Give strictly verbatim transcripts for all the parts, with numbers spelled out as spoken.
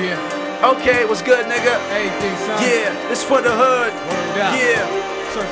Yeah. Okay, what's good, nigga? Everything, son. Yeah, this for the hood. Yeah.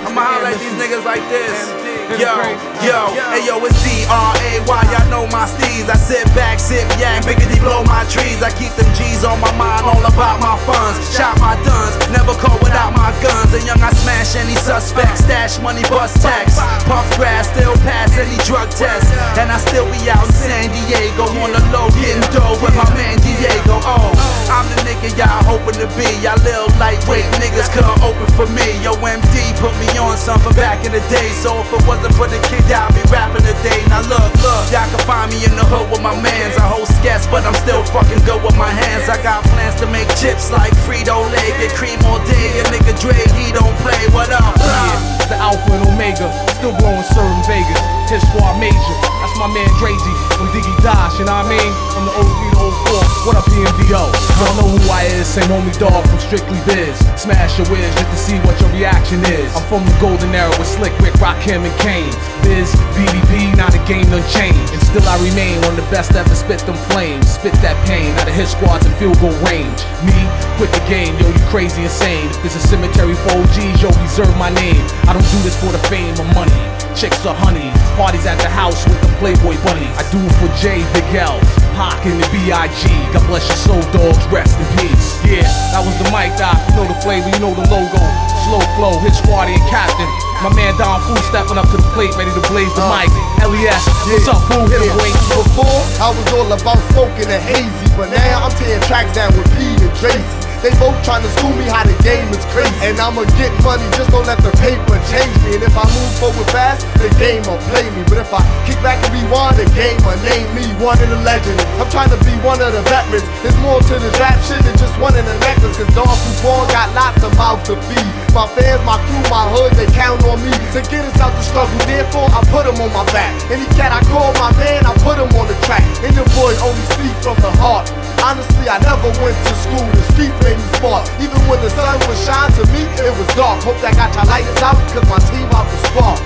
I'ma highlight these niggas like this. Yo, yo, hey yo, it's D R A Y, y'all know my steez. I sit back, sip yak, biggity blow my trees. I keep them G's on my mind, all about my funds. Shot my duns, never caught without my guns. And young, I smash any suspects, stash money, bust tax. Puff grass, still pass any drug test. And I still be out in San Diego, on the low getting dough with my man Diego. Oh, I'm the nigga y'all hoping to be. Y'all little lightweight niggas couldn't open for me. Yo, M D put me on some for back in the day. So if it wasn't for the kid, I'd be rapping today. Now look, look, y'all can find me in the hood with my mans. I hold sketch, but I'm still fucking good with my hands. I got plans to make chips like Frito-Lay. Get cream all day, and nigga Dre, he don't play. What up? Yeah, the Alpha and Omega, still blowing certain Vegas. His squad major, that's my man Drazy from Diggy Dash, you know what I mean? From the O three to O four, what up P M D O? Y'all know who I is, same homie dog from Strictly Biz. Smash your wiz just to see what your reaction is. I'm from the golden era with Slick Rick, Rakim, and Kane. Biz, B D B, not a game none changed. And still I remain one of the best ever spit them flames. Spit that pain out of his squads in field goal range. Me, quit the game, yo, you crazy insane. If there's a cemetery for O Gs, yo, reserve my name. I don't do this for the fame or money. Chicks are honey, parties at the house with the Playboy bunnies. I do it for J, Big L, Pac, and the B I G God bless your soul, dogs, rest in peace. Yeah, that was the mic, doc. You know the flavor, you know the logo. Slow flow, hit squad and captain. My man Don Fuquan stepping up to the plate, ready to blaze the uh, mic. L E S, what's yeah. up, fool? Hit him, wait. Before, I was all about smoking and hazy, but now I'm tearing tracks down with P and Tracy. They both trying to school me how the game is crazy. And I'ma get money, just don't let the paper change me. And if I move forward fast, the game will play me. But if I kick back and rewind, the game will name me one of the legends. I'm trying to be one of the veterans. There's more to this rap shit than just one of the necklaces. Cause Don Fuquan got lots of mouths to feed. My fans, my crew, my hood, they count on me to get us out the struggle. Therefore, I put them on my back. Any cat I call my man, I put him on the track. And your boy only speak from the heart. Honestly, I never went to school. The street made me smart. Even when the sun was shine to me, it was dark. Hope that got your lighters out, cause my team out was spark.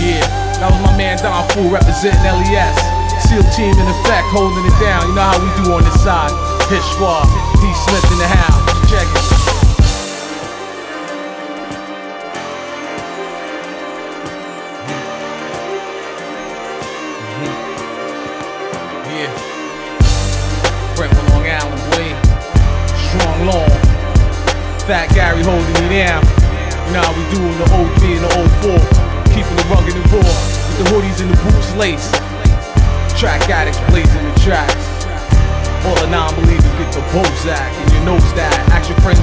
Yeah, that was my man Don Fuquan representing L E S. SEAL team in effect, holding it down. You know how we do on this side. Hit Schwab, P. Smith in the house. Check it. Long. Fat Gary holding me down. Now we doing the O three and the O four, keeping it rugged and raw with the hoodies and the boots lace. Track addicts blazing the tracks. All the non-believers get the Bozak, and you know that. Ask your friends.